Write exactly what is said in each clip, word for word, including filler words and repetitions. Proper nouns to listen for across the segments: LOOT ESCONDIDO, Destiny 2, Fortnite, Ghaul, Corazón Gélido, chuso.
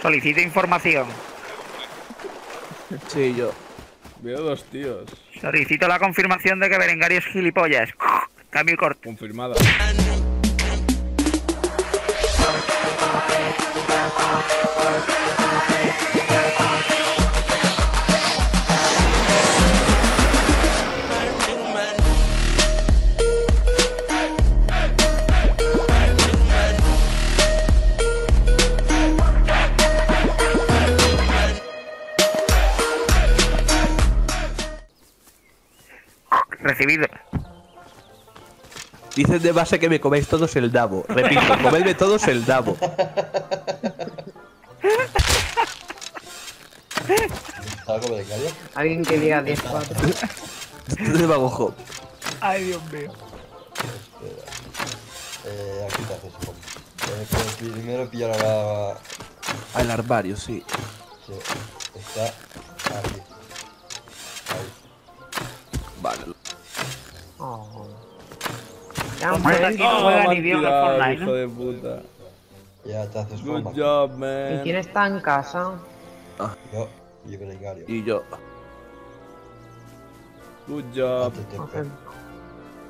Solicito información. Sí, yo. Veo dos tíos. Solicito la confirmación de que Berengari es gilipollas. Cambio y corto. Confirmada. Recibido. Dicen de base que me coméis todos el dabo. Repito, comedme todos el dabo. Alguien que diga diez cuatro. Esto es bagojo. Ay, Dios mío. Eh, aquí te haces, supongo. Tienes que primero pillar a la... al armario, sí. Sí, está aquí. Ahí. Vale. Oh. Ya, no juegan ni Dios al Fortnite, hijo de puta. Ya te haces good job, man. ¿Y quién está en casa? Ah. Yo y Berengario. Y yo. Good job. Okay.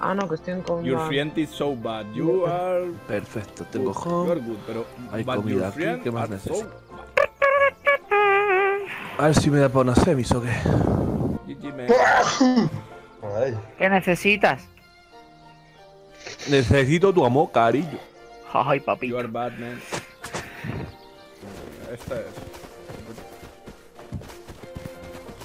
Ah, no, que estoy en comida. Your friend is so bad. You are... Perfecto, tengo home. You are good, pero... Hay comida aquí, ¿qué más necesito? So... A ver si me da para una semis o qué. G G, man. ¿Qué necesitas? Necesito tu amor, cariño. Ay, papi. You are bad, man. Esta es.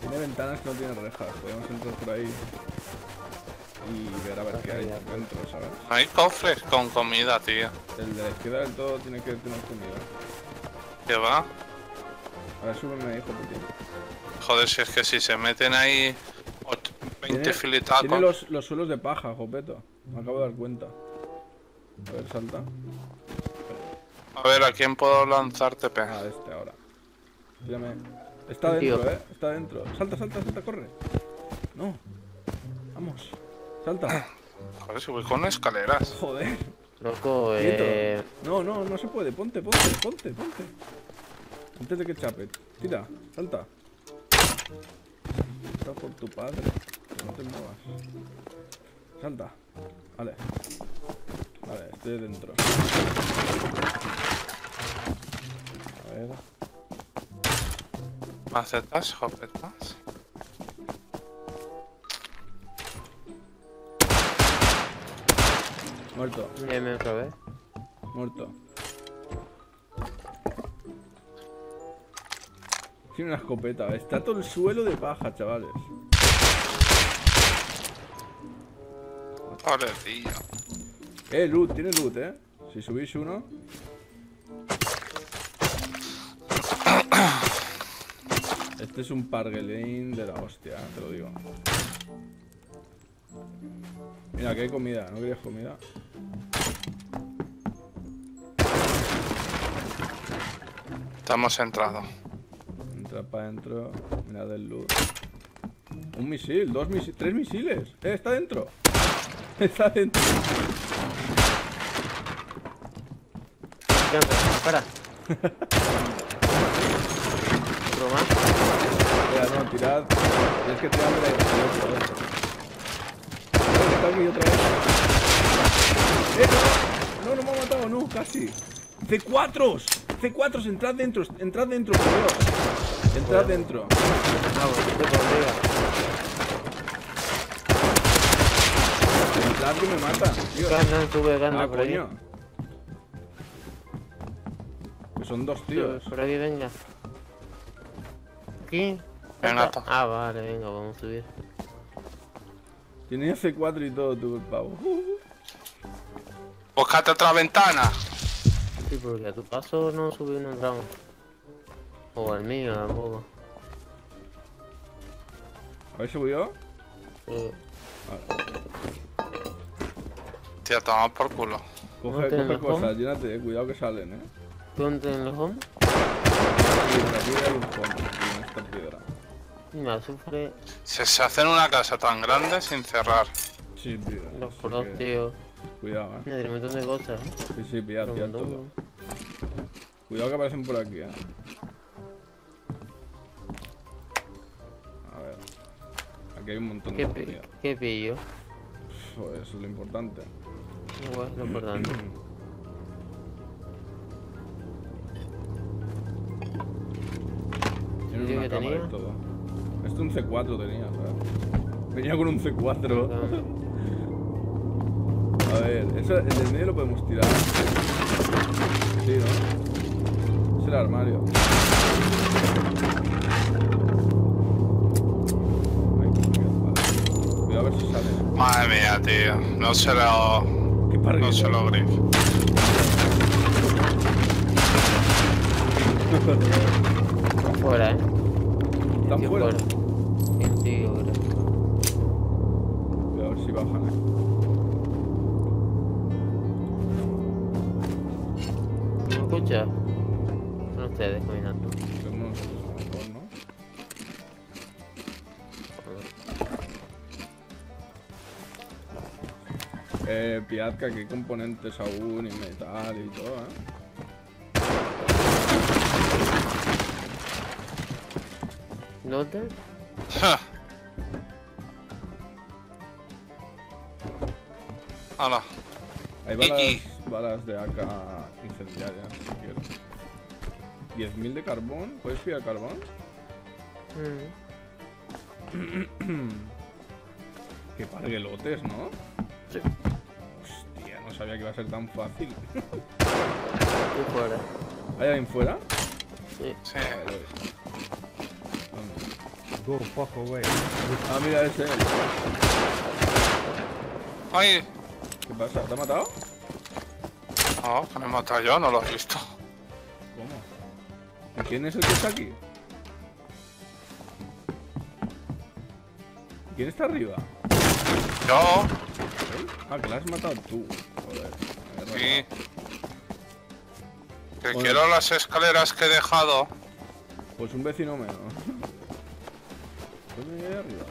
Tiene ventanas que no tienen rejas. Podemos entrar por ahí y ver a ver qué hay dentro, ¿sabes? Hay cofres con comida, tío. El de la izquierda del todo tiene que tener comida. ¿Qué va? A ver, súbeme, hijo putín. Joder, si es que si se meten ahí... veinte filetacos. Tiene los, los suelos de paja, Jopeto. Me acabo de dar cuenta. A ver, salta. A ver, ¿a quién puedo lanzar T P? A este ahora. Fíjame. Está dentro, eh. Está dentro. Salta, salta, salta, corre. No. Vamos. Salta. Joder, si voy con escaleras. Joder. Loco, eh. No, no, no se puede. Ponte, ponte, ponte, ponte. Antes de que chape. Tira, salta. Está por tu padre. No te muevas. Salta. Vale. Vale, estoy dentro. A ver. ¿Macetas, jopetas? Muerto. Bien, me otra vez. Muerto. Tiene una escopeta. Está todo el suelo de paja, chavales. Vale, tío. Eh, loot, tiene loot, eh. Si subís uno. Este es un parguelín de la hostia, te lo digo. Mira, que hay comida, ¿no querías comida? Estamos entrados. Entra para adentro, mira del loot. Un misil, dos misiles, tres misiles. Eh, está dentro. Está dentro. Para. Otro más. Mira, no, tirad. Tienes que tirar de la izquierda. Está aquí otra vez. ¡Eh! No, no me ha matado, no, casi. C cuatros. C cuatros, entrad dentro, entrad dentro, por Dios. Entrad dentro. Entrad que me mata, tío. Gana, tuve gana, ah, por coño. Ahí. Que son dos tíos. Por aquí, venga. ¿Aquí? Venga. Ah, vale, venga, vamos a subir. Tiene C cuatro y todo, tú, el pavo. Búscate otra ventana. Sí, porque a tu paso no subí un entramos. O al mío tampoco. ¿Habéis subido? Sí. Vale. Tía, toma por culo. Coge, coge cosas, llénate, eh. Cuidado que salen, eh. ¿Dónde en los homes? Sí, por aquí hay un home, en esta piedra. Me azufre. Se, se hacen una casa tan grande sin cerrar. Sí, tío. Los poros, tío. Cuidado, eh. Hay un montón de cosas, eh. Sí, sí, pillad, pillad todo. Cuidado que aparecen por aquí, eh. A ver. Aquí hay un montón de comida. ¿Qué pillo? Eso es lo importante. Bueno, lo importante. Tiene una cámara y todo. Esto un C cuatro tenía, ¿sabes? Venía con un C cuatro. A ver, eso, el del medio lo podemos tirar. Sí, ¿no? Es el armario. Cuidado a ver si sale. Madre mía, tío. No se lo... ¿Qué parque? No se lo grif. Está fuera, eh. ¿Están fuera? Sí, ahora. Voy a ver si bajan, eh. Ya. Son ustedes caminando. Somos mejor, ¿no? Eh, Piazca, que hay componentes aún y metal y todo, ¿eh? ¿Notas? ¡Ja! ¡Hala! Ahí va las... balas de A K incendiarias, si quieres. diez mil de carbón. ¿Puedes pillar carbón? Mm. Qué parguelotes, ¿no? Sí. Hostia, no sabía que iba a ser tan fácil. Estoy fuera. ¿Hay alguien fuera? Sí. Sí. Go, poco, güey. Ah, mira, ese. Ay. ¿Qué pasa? ¿Te ha matado? No, que me he matado yo, no lo he visto. ¿Cómo? ¿Quién es el que está aquí? ¿Quién está arriba? Yo. ¿Eh? Ah, que la has matado tú. Joder. Sí. Que bueno. Quiero las escaleras que he dejado. Pues un vecino menos. ¿Dónde hay arriba?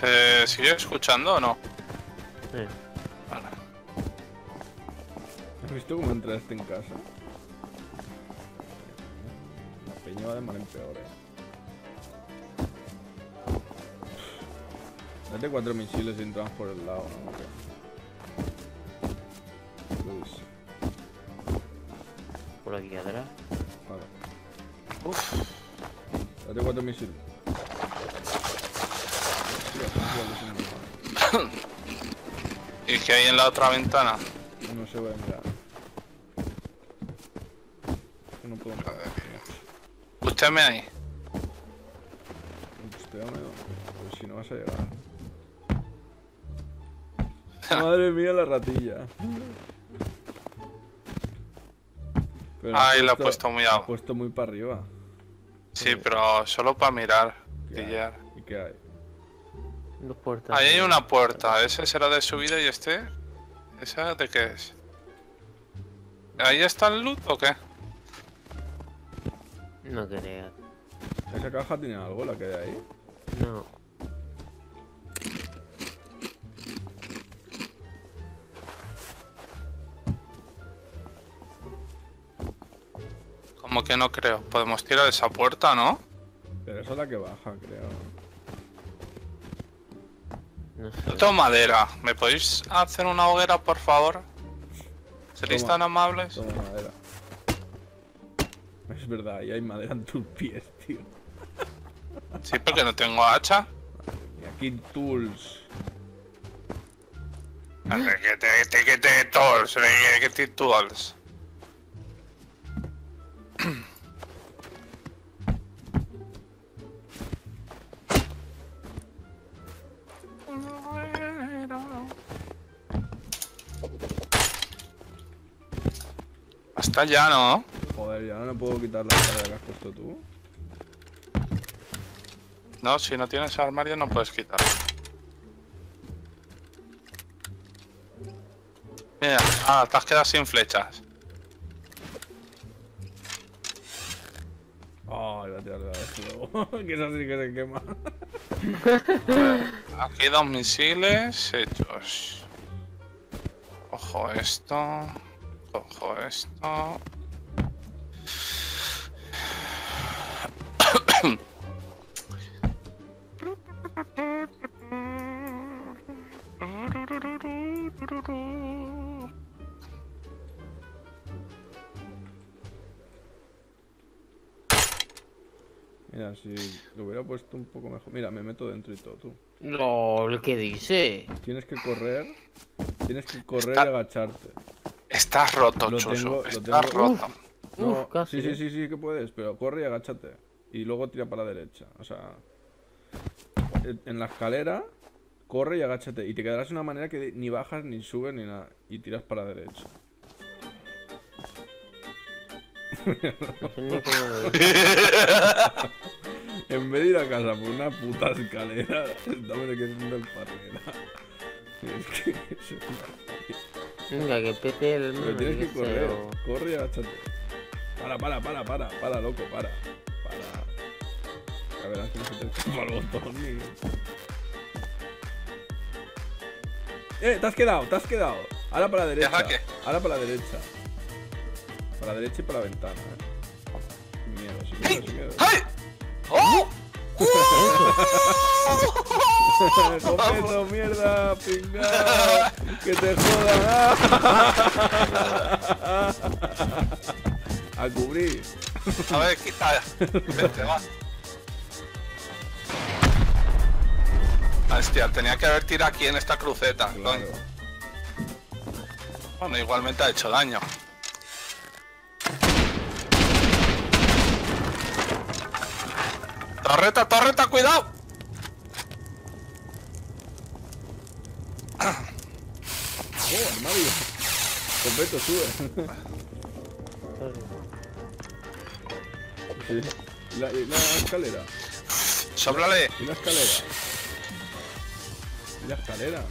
¿Se sigue escuchando o no? Sí. Vale. ¿Has visto cómo entraste en casa? La peña va de mal en peor, eh. Date cuatro misiles y entramos por el lado, ¿no? Luz. Por aquí atrás. Vale. Uf. Date cuatro misiles. ¿Y qué hay en la otra ventana? No se va a mirar. No puedo mirar. Búscame ahí. Búscame, pues si no vas a llegar. Madre mía, la ratilla. Pero ahí lo he puesto muy alto. Lo he puesto muy para arriba. Sí, pero solo para mirar. Pillar. ¿Y qué hay? Puertas, ahí hay una puerta, ese será de subida y este. ¿Esa de qué es? ¿Ahí está el loot o qué? No creo. ¿Esa caja tiene algo, la que hay ahí? No. Como que no creo. Podemos tirar esa puerta, ¿no? Pero esa es la que baja, creo. No sé. Yo tengo madera, ¿me podéis hacer una hoguera, por favor? ¿Seréis tan amables? Toma madera. Es verdad, ahí hay madera en tus pies, tío. Sí, porque no tengo hacha. Y aquí tools. Requete tools, requete tools. Hasta ya, ¿no? Joder, ya no me puedo quitar la cara que has puesto tú. No, si no tienes armario no puedes quitar. Mira, ah, te has quedado sin flechas. Oh, iba a tirar la vez luego. Que eso sí que se quema. Aquí dos misiles hechos. Cojo esto. Cojo esto. Mira, si lo hubiera puesto un poco mejor. Mira, me meto dentro y todo, tú. No, ¿qué dice? Tienes que correr. Tienes que correr Está... y agacharte. Estás roto, Chuso. Estás roto. Uf, no, uf, casi. Sí, sí, sí, sí que puedes, pero corre y agáchate. Y luego tira para la derecha. O sea, en la escalera, corre y agáchate. Y te quedarás de una manera que ni bajas, ni subes, ni nada. Y tiras para la derecha. En vez de ir a casa por una puta escalera, estamos aquí haciendo el parrera. Es que es una... Venga, que pete el... Pero tienes que correr, o... corre y agachate. Para, para, para, para, para, loco, para. Para. A ver, antes que te escapa el botón. Eh, te has quedado, te has quedado. Ahora para la derecha. Ahora para la derecha. Para la derecha y para la ventana. Sin miedo, sin miedo, sin miedo. ¡Ay! ¡Oh! ¡Cometo, mierda, pingao! ¡Que te jodan! ¡A cubrir! A ver, quita. Vete, va. Hostia, tenía que haber tirado aquí en esta cruceta. Claro. Bueno, igualmente ha hecho daño. Torreta, torreta, cuidado. Oh, armario. Completo, sube. La, la escalera. Sóplale. La, la escalera. La escalera.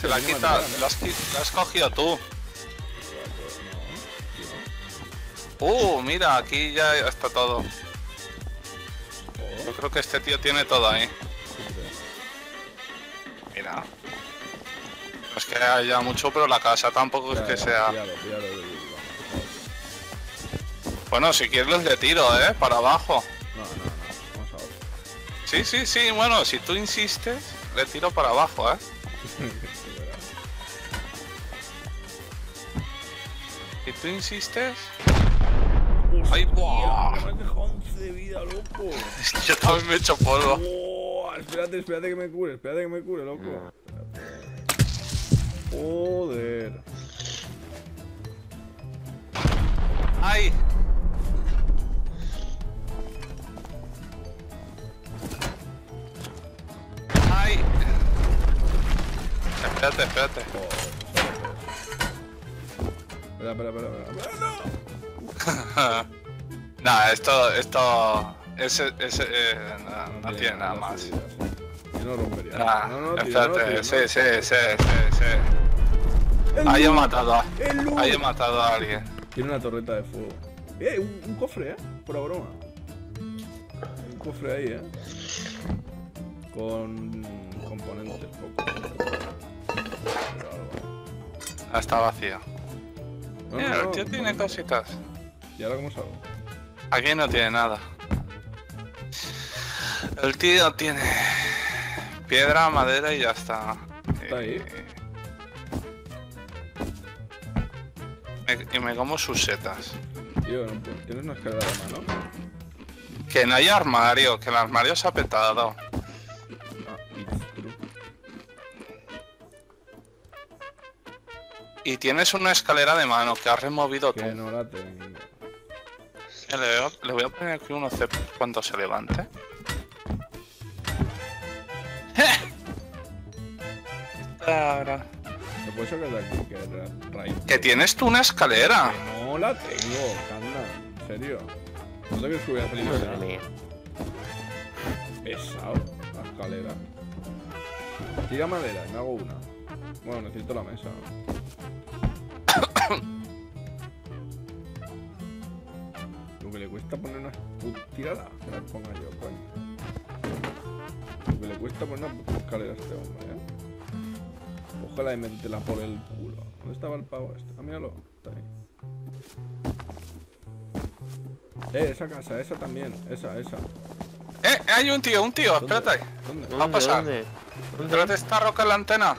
Se la quita, la has, la has cogido tú. Uh, mira, aquí ya está todo. Yo creo que este tío tiene todo ahí. Mira. No es que haya mucho, pero la casa tampoco es que sea... Bueno, si quieres los de tiro, ¿eh? Para abajo. No, no, no. Vamos a otro. Sí, sí, sí. Bueno, si tú insistes, le tiro para abajo, ¿eh? Si tú insistes... ¡Ay, buah! Me has dejado once de vida, loco. Yo también me he hecho polvo. Oh, espérate, espérate que me cure, espérate que me cure, loco. Joder. ¡Ay! ¡Ay! Espérate, espérate. Espera, espera, espera, espera. ¡No! Nah, esto, esto, ese, ese, eh, no, no, no tiene nada más. Yo no rompería. Nah, no, no, espérate, no, no, sí, no, sí, no, sí, sí, sí. Ahí he matado a, ahí he matado a alguien. Tiene una torreta de fuego. Eh, un, un cofre, eh, por la broma. Un cofre ahí, eh. Con componentes poco. Ah, está vacío. No, eh, no, el tío no, tiene no, cositas. ¿Y ahora cómo salgo? Aquí no tiene nada. El tío tiene piedra, madera y ya está. ¿Está y... ahí? Me... Y me como sus setas. Tío, no puedo. Tienes una escalera de mano. Que no hay armario, que el armario se ha petado. Y tienes una escalera de mano que has removido tú. Que no la tengo. Le voy a poner aquí uno C cuando se levante. Ahora. ¿Te puedes sacar de aquí? Que, que tienes tú una escalera. Que no la tengo, Canda. En serio. No te quiero subir a salir. Pesado. La escalera. Tira madera, me hago una. Bueno, necesito la mesa. Lo que le cuesta poner una puta tirada, que la ponga yo, coño. Lo que le cuesta poner una puta escalera a este hombre, eh. Ojalá y métela por el culo. estaba el pavo este. Ah, míralo. Está ahí. Eh, esa casa, esa también. Esa, esa. Eh, hay un tío, un tío. ¿Dónde? Espérate. ¿Dónde? Va a pasar. ¿Dónde? ¿Dónde? Detrás de esta roca en la antena.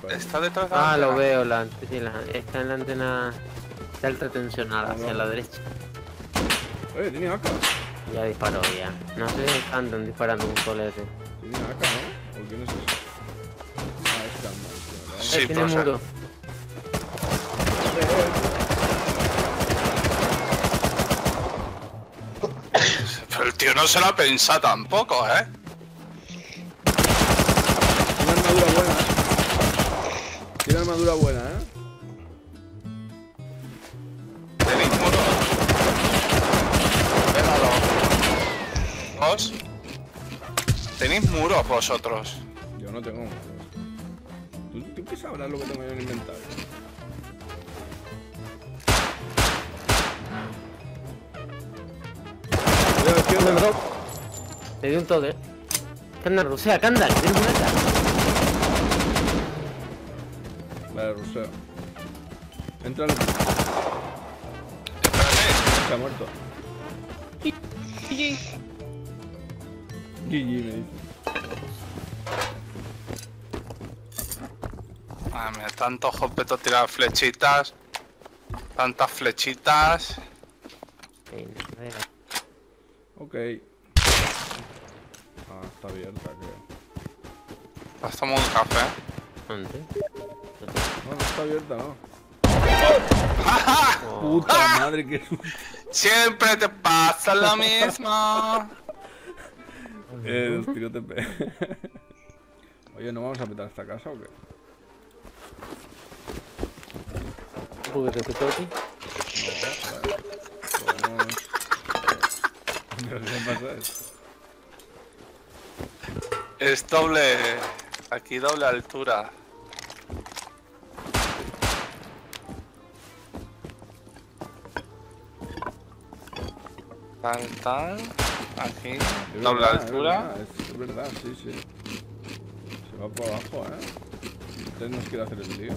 ¿Dónde? Está detrás de la ah, antena. Ah, lo veo. La, sí, la, está en la antena. Está alta tensionada no, no. hacia la derecha. Eh, tiene A K. Ya disparó ya. No sé si andan disparando un colete. Tiene A K, ¿no? ¿O quién es eso? Ah, es Gamma. Sí, eh, tiene muro. Pero el tío no se la pensa tampoco, ¿eh? Tiene armadura buena, ¿eh? Tiene armadura buena, ¿eh? ¿Tenéis muros vosotros? Yo no tengo muros. ¿Tú, ¿Tú qué sabrás lo que tengo yo en el inventario? Te di un toque. Cándal, rusea, cándal, tienes una cara. Vale, ruseo. Entra el... Se ha muerto. G G, me dice. Ay, mira, tantos objetos tirados, flechitas. Tantas flechitas. Ok. Ah, está abierta, creo. ¿Has tomado un café? ¿Dónde? No, no está abierta, no. ¡Oh! Puta ¡Ah! madre, que susto. Siempre te pasa lo mismo. Eh, dos tiros T P. Oye, ¿no vamos a petar esta casa o qué? ¿Por qué te petó aquí? No, vamos. No sé qué pasa esto. Es doble. Aquí doble altura. Tal, tal. Aquí, doble altura. Es verdad, sí, sí. Se va por abajo, eh. Usted nos quiere hacer el lío.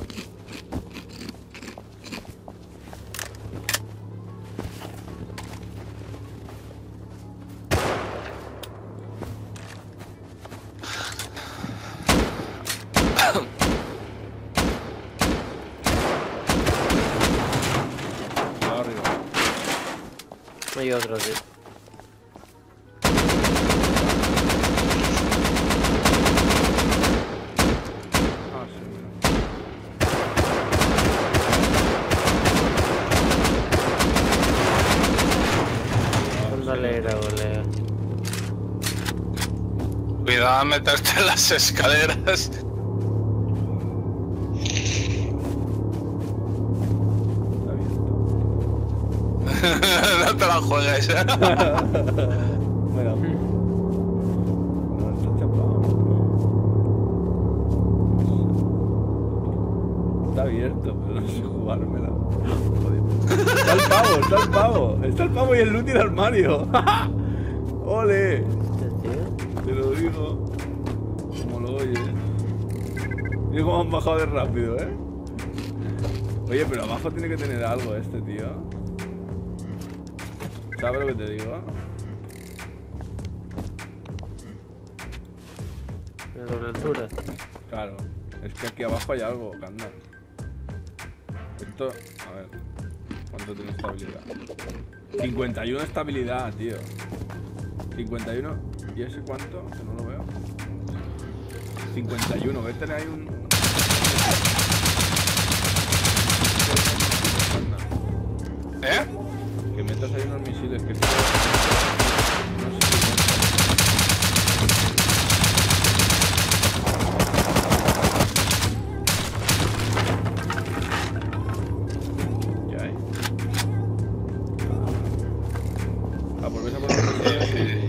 Arriba. Hay otro, tío. Cuidado a meterte en las escaleras. No te la juegues. Bueno. No, está chapado. Está abierto, pero no sé jugármela. Está el pavo, está el pavo. Está el pavo y el loot y el armario. ¡Ole! Te lo digo, como lo oyes. Mira cómo han bajado de rápido, ¿eh? Oye, pero abajo tiene que tener algo este, tío. ¿Sabes lo que te digo? ¿De doble altura? Claro, es que aquí abajo hay algo, Candal. Esto, a ver, ¿cuánto tiene estabilidad? cincuenta y uno estabilidad, tío. cincuenta y uno... ¿Y ese cuánto? Que no lo veo. cincuenta y uno, vete ahí un... ¿Eh? Que metas ahí unos misiles que... No sé. ¿Qué hay? Ah, por esa por los misiles y...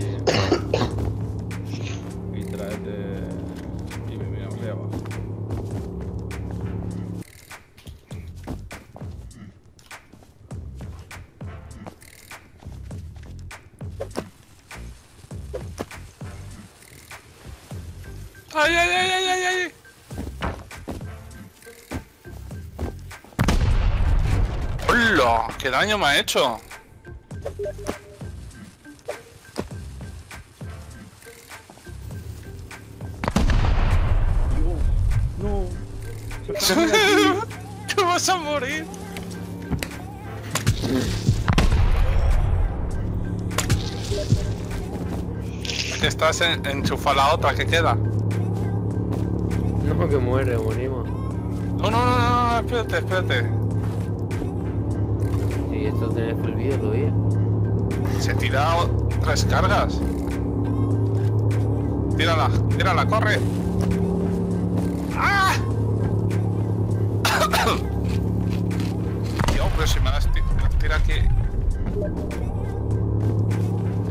¡Ay, ay, ay, ay, ay! ¡Hola! ¡Qué daño me ha hecho! ¡No! ¡Te vas a morir! Es que estás en, enchufada la otra que queda. No, porque muere, morimos. No, no, no, no, no, espérate, espérate. Sí, esto tenés prohibido todavía. Se tira tres cargas. Tírala, tírala, corre. ¡Ah! Dios, pero si me las tira aquí.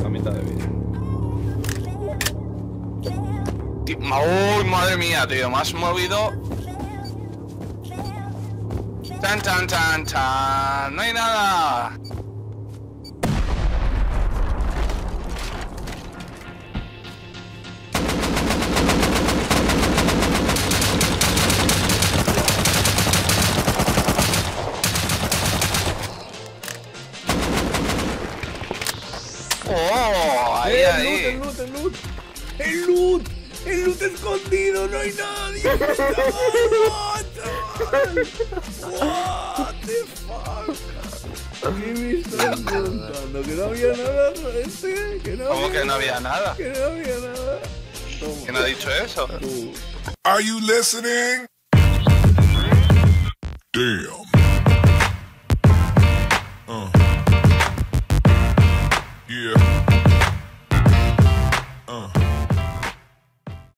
La mitad de vida. Uy, madre mía, tío, me has movido. Tan, tan, tan, tan. No hay nada. Oh, ahí, el ahí. El loot, el loot, el loot. El loot. ¡El loot escondido! ¡No hay nadie! ¡No! ¡What the fuck! ¿Qué me estás contando? ¿Que no había nada? ¿Este? ¿Que no ¿Cómo había que no había nada? nada? ¿Que no había nada? ¿Quién ha dicho eso? ¿Are you listening? Damn.